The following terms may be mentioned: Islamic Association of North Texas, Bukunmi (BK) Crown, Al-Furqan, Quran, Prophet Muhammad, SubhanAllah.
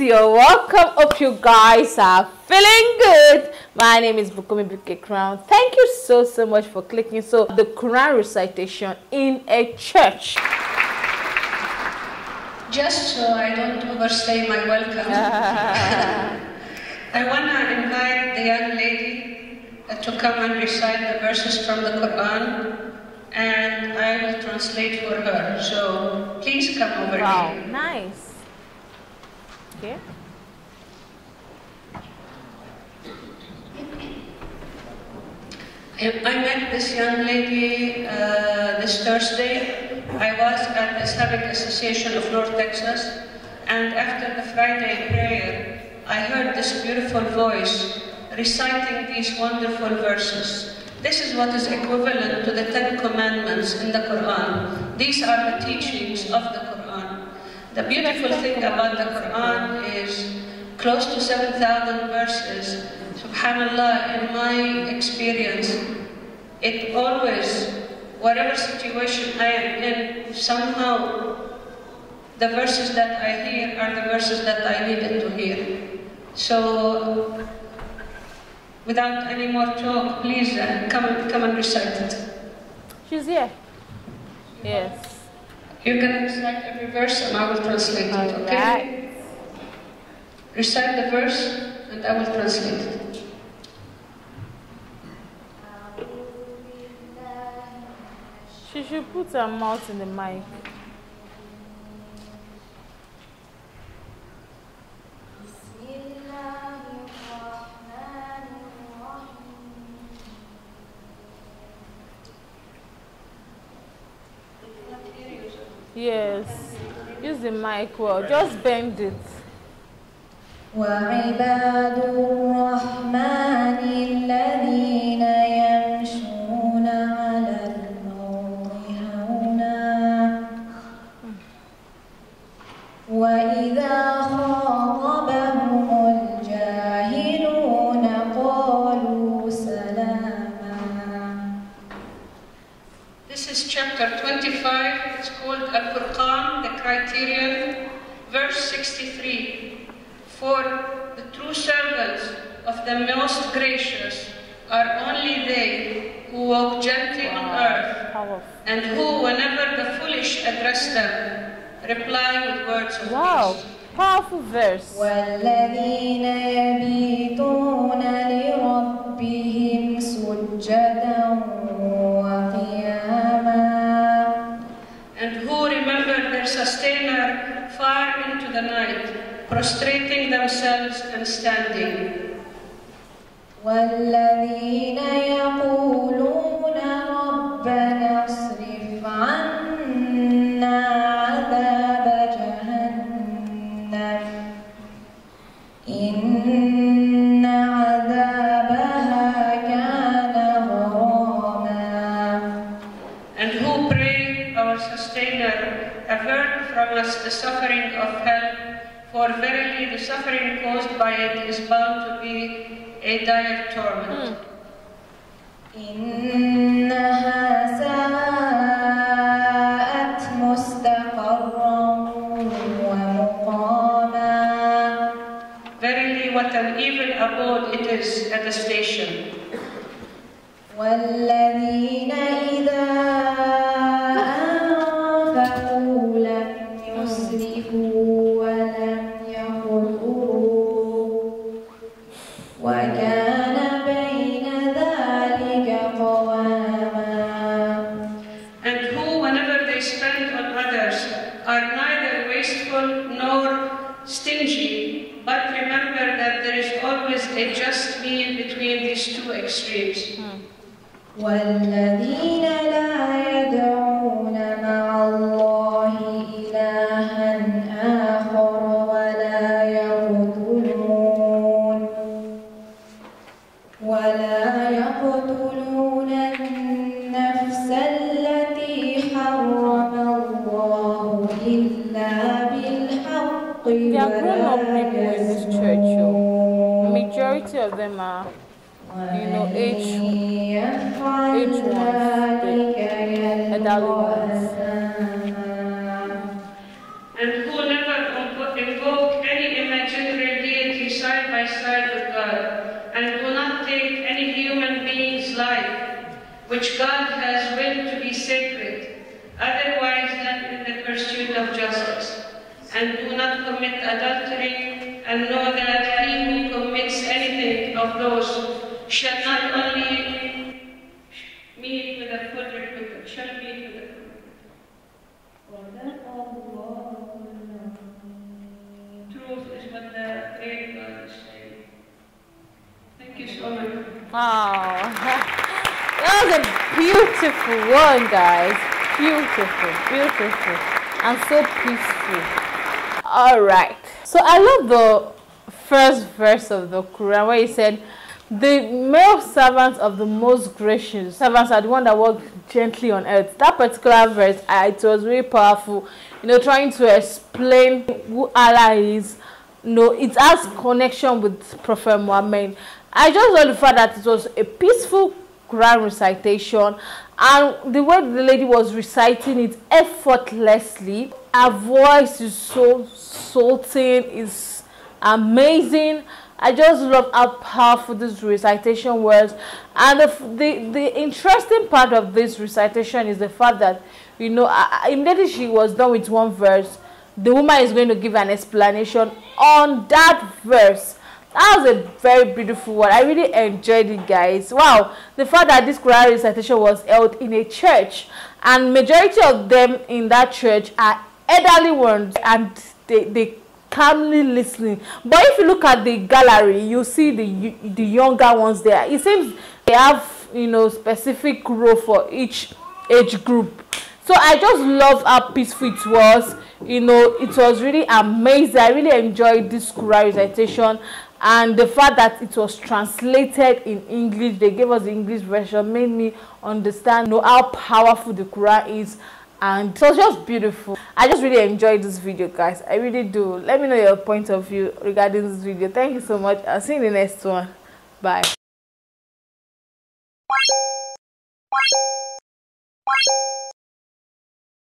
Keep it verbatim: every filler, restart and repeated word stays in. you're welcome. Hope you guys are feeling good. My name is Bukunmi Crown. Thank you so so much for clicking. So the Quran recitation in a church. Just so I don't overstay my welcome, I want to invite the young lady to come and recite the verses from the Quran, and I will translate for her. So please come over here. Wow, nice. Okay. I met this young lady uh, this Thursday. I was at the Islamic Association of North Texas, and after the Friday prayer, I heard this beautiful voice reciting these wonderful verses. This is what is equivalent to the Ten Commandments in the Quran. These are the teachings of the Quran. The beautiful thing about the Quran is close to seven thousand verses. SubhanAllah, in my experience, it always, whatever situation I am in, somehow the verses that I hear are the verses that I needed to hear. So, without any more talk, please uh, come, come and recite it. She's here. Yes. You can recite every verse and I will translate All it, okay? Right. Recite the verse and I will translate it. She should put her mouth in the mic. Yes, use the mic well, just bend it. وَعِبَادُ الرَّحْمَنِ الَّذِينَ يَمْشُونَ عَلَى الْأَرْضِ هَوْنًا وَإِذَا خَاطَبَهُمُ الْجَاهِلُونَ قَالُوا سَلَامًا. This is chapter twenty-five. It's called Al-Furqan, the criterion, verse sixty-three. For the true servants of the most gracious are only they who walk gently wow. on earth, and who, whenever the foolish address them, reply with words of wow. peace. Wow, powerful verse. وَالَّذِينَ يَبِيتُونَ لِرَبِّهِمْ سُجَّدًا sustainer far into the night, prostrating themselves and standing. وَالَّذِينَ يَقُولُونَ رَبَّنَا اصْرِفْ عَنَّا عَذَابَ جَهَنَّمَ إِنَّ عَذَابَهَا كَانَ غَرَامًا. And who pray, our sustainer, avert from us the suffering of hell, for verily the suffering caused by it is bound to be a dire torment. Innaha sa'at mustaqarran wa muqama. Verily what an evil abode it is at the station. وَالَّذِينَ إِذَا extremes. Hmm. وَالَّذِينَ لَا يَدْعُونَ مَعَ اللَّهِ إِلَٰهًا آخَرَ وَلَا يَقْتُلُونَ وَلَا يَقْتُلُونَ النَّفْسَ الَّتِي حَرَّمَ اللَّهُ إِلَّا بِالْحَقِّ وَلَا يَزْنُونَ. Majority of them are You know, each, each one, and who never invoke any image by side with God, and do not take any human being's life, which God has willed to be sacred, otherwise than in the pursuit of justice. And do not commit adultery, and know that he who commits anything of those shall not only meet with a full repayment, shall meet with a full repayment. Truth is what the great God is saying. Thank you so much. Wow. That was a beautiful one, guys. Beautiful, beautiful, and so peaceful. All right. So I love the first verse of the Quran where he said, the male servants of the most gracious servants are the ones that walk gently on earth. That particular verse, I, it was really powerful, you know, trying to explain who Allah is. You know, it has connection with Prophet Muhammad. I just love the fact that it was a peaceful Quran recitation, and the way the lady was reciting it effortlessly. Her voice is so soothing, it's amazing. I just love how powerful this recitation was. And the, the, the interesting part of this recitation is the fact that, you know, immediately she was done with one verse, the woman is going to give an explanation on that verse. That was a very beautiful one. I really enjoyed it, guys. Wow. The fact that this Quran recitation was held in a church, and majority of them in that church are elderly ones, and they, they calmly listening. But if you look at the gallery, you see the the younger ones there. It seems they have, you know, specific role for each age group. So I just love how peaceful it was. You know, it was really amazing. I really enjoyed this Quran recitation, and the fact that it was translated in English, they gave us the English version, made me understand, you know, how powerful the Quran is. And it was just beautiful. I just really enjoyed this video, guys. I really do. Let me know your point of view regarding this video. Thank you so much. I'll see you in the next one. Bye.